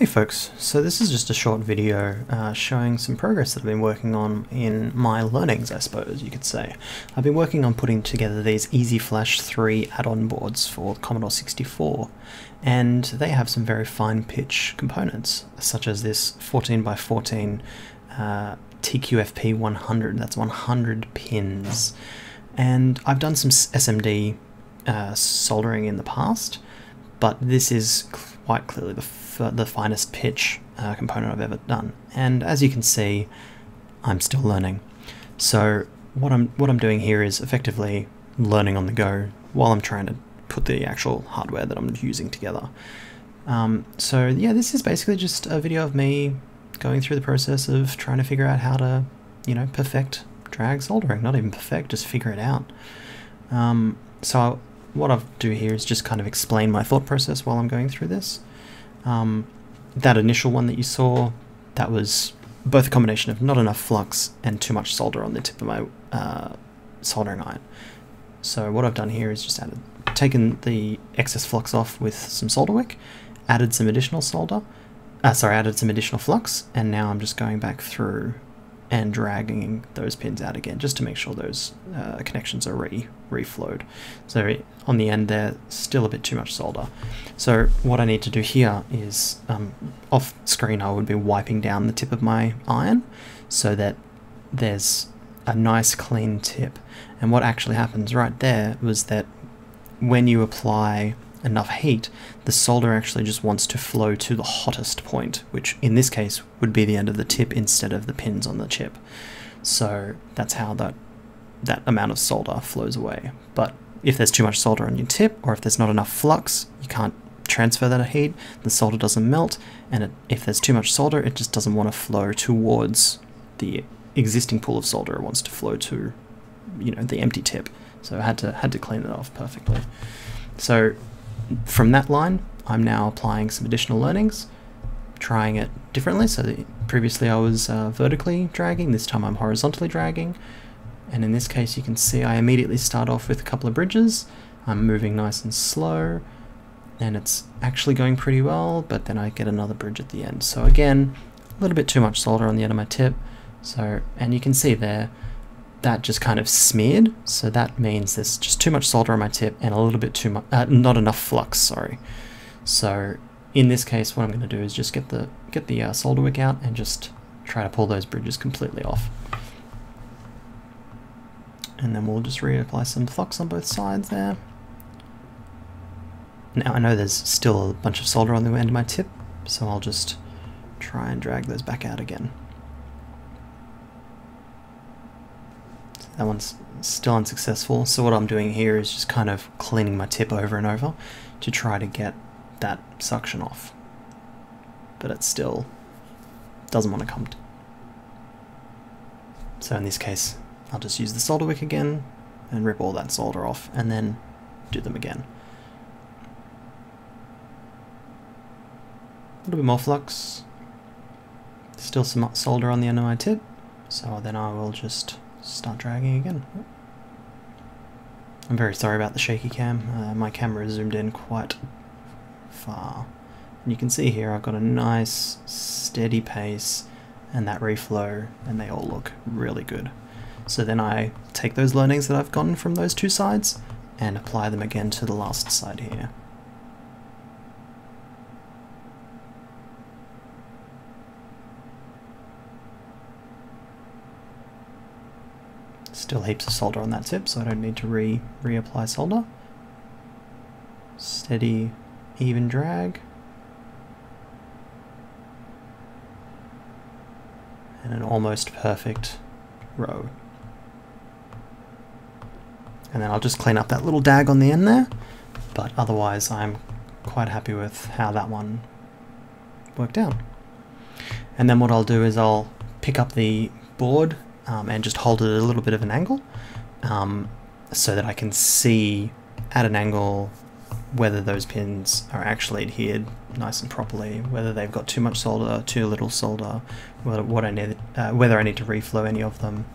Hey folks, so this is just a short video showing some progress that I've been working on in my learnings, I suppose you could say. I've been working on putting together these EasyFlash 3 add-on boards for the Commodore 64, and they have some very fine pitch components, such as this 14x14 TQFP100, that's 100 pins. And I've done some SMD soldering in the past, but this is quite clearly the finest pitch component I've ever done. And as you can see, I'm still learning. So what I'm doing here is effectively learning on the go while I'm trying to put the actual hardware that I'm using together. So yeah, this is basically just a video of me going through the process of trying to figure out how to, you know, perfect drag soldering. Not even perfect, just figure it out. So what I'll do here is just kind of explain my thought process while I'm going through this. That initial one that you saw, that was both a combination of not enough flux and too much solder on the tip of my soldering iron. So what I've done here is just taken the excess flux off with some solder wick, added some additional flux, and now I'm just going back through and dragging those pins out again just to make sure those connections are reflowed. So on the end there, still a bit too much solder. So what I need to do here is, off screen I would be wiping down the tip of my iron so that there's a nice clean tip. And what actually happens right there was that when you apply enough heat, the solder actually just wants to flow to the hottest point, which in this case would be the end of the tip instead of the pins on the chip. So that's how that amount of solder flows away. But if there's too much solder on your tip, or if there's not enough flux, you can't transfer that heat, the solder doesn't melt, and if there's too much solder, it just doesn't want to flow towards the existing pool of solder. It wants to flow to, you know, the empty tip. So I had to clean it off perfectly. So from that line, I'm now applying some additional learnings, trying it differently. So previously I was vertically dragging, this time I'm horizontally dragging. And in this case, you can see I immediately start off with a couple of bridges. I'm moving nice and slow, and it's actually going pretty well, but then I get another bridge at the end. So again, a little bit too much solder on the end of my tip. So, and you can see there, that just kind of smeared, so that means there's just too much solder on my tip and a little bit too much, not enough flux, sorry. So in this case, what I'm going to do is just get the solder wick out and just try to pull those bridges completely off. And then we'll just reapply some flux on both sides there. Now I know there's still a bunch of solder on the end of my tip, so I'll just try and drag those back out again. That one's still unsuccessful, so what I'm doing here is just kind of cleaning my tip over and over to try to get that suction off. But it still doesn't want to come. So in this case, I'll just use the solder wick again and rip all that solder off and then do them again. A little bit more flux. Still some solder on the end of my tip, so then I will just start dragging again. I'm very sorry about the shaky cam. My camera is zoomed in quite far. And you can see here I've got a nice steady pace and that reflow, and they all look really good. So then I take those learnings that I've gotten from those two sides and apply them again to the last side here. Still heaps of solder on that tip, so I don't need to reapply solder. Steady, even drag. And an almost perfect row. And then I'll just clean up that little dag on the end there, but otherwise I'm quite happy with how that one worked out. And then what I'll do is I'll pick up the board and just hold it at a little bit of an angle so that I can see at an angle whether those pins are actually adhered nice and properly, whether they've got too much solder, too little solder, whether I need to reflow any of them.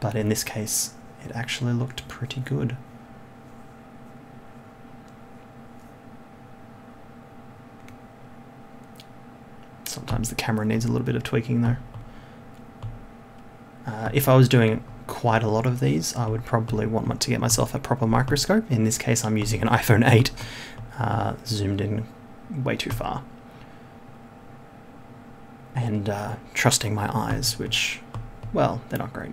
But in this case, it actually looked pretty good. Sometimes the camera needs a little bit of tweaking though. If I was doing quite a lot of these, I would probably want to get myself a proper microscope. In this case, I'm using an iPhone 8, zoomed in way too far. And trusting my eyes, which, well, they're not great.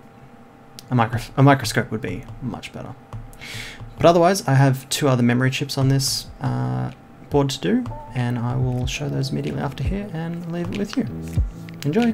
A microscope would be much better. But otherwise, I have two other memory chips on this board to do, and I will show those immediately after here and leave it with you. Enjoy!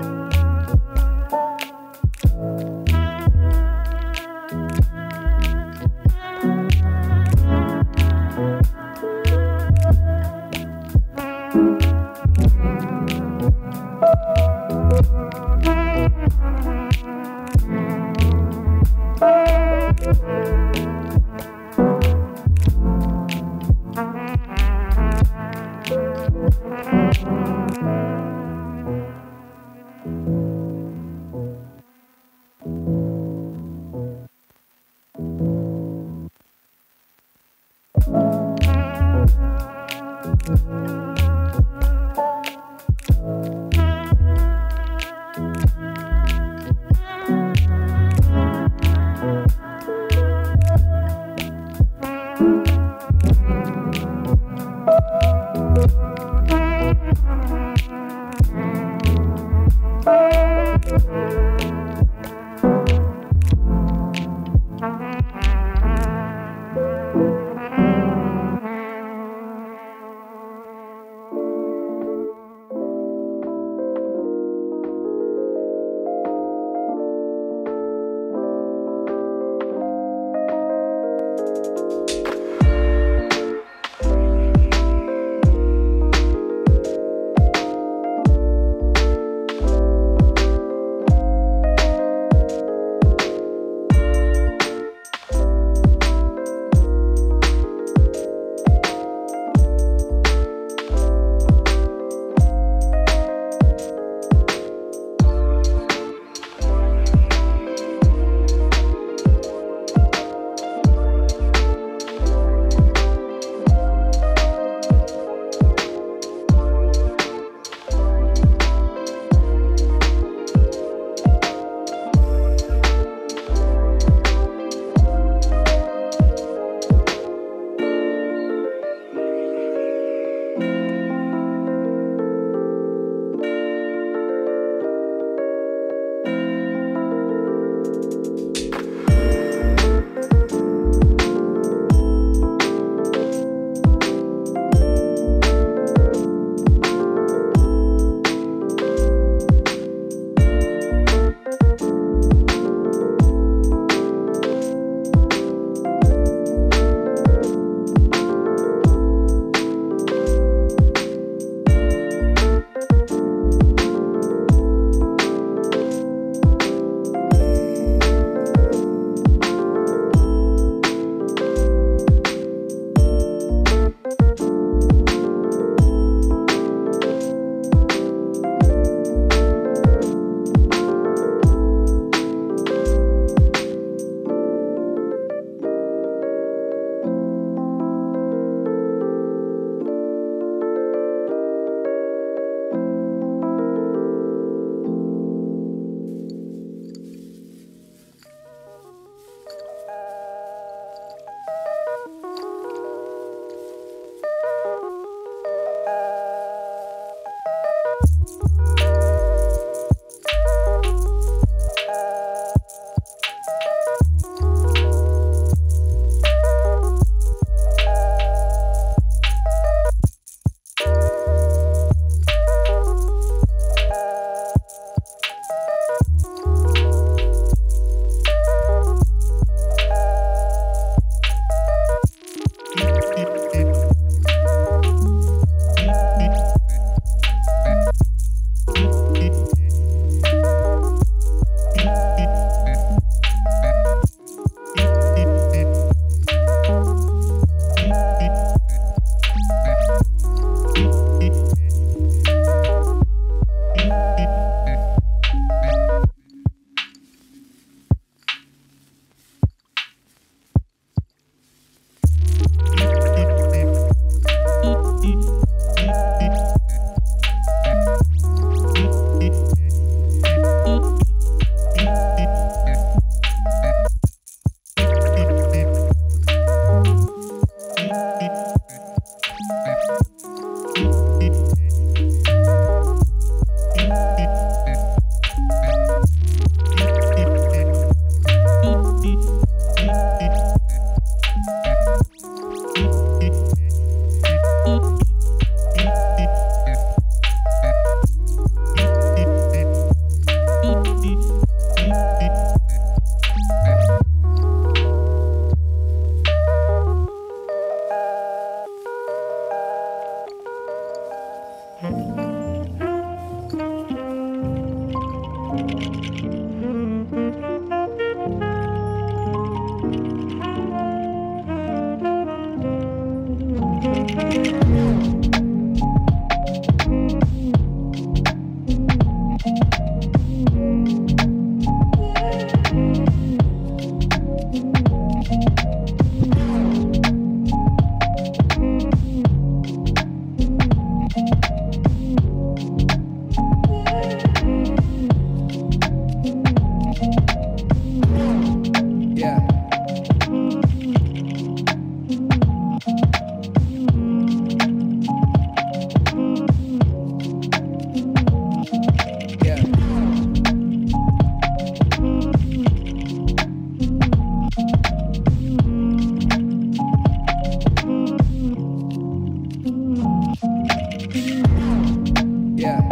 Yeah.